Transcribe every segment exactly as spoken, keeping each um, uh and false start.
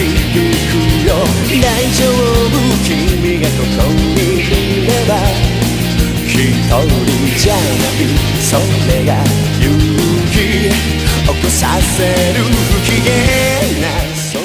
響くよ。大丈夫、君がここにいれば。一人じゃない、それが勇気起こさせる不機嫌な空。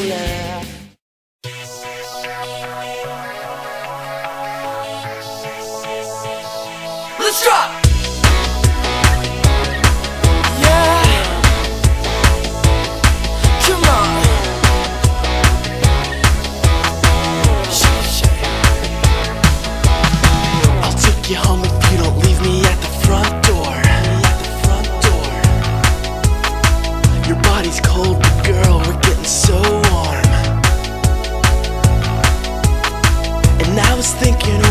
Let's drop!I was thinking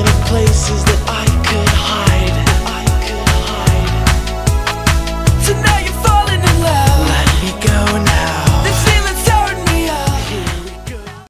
of places that I could hide.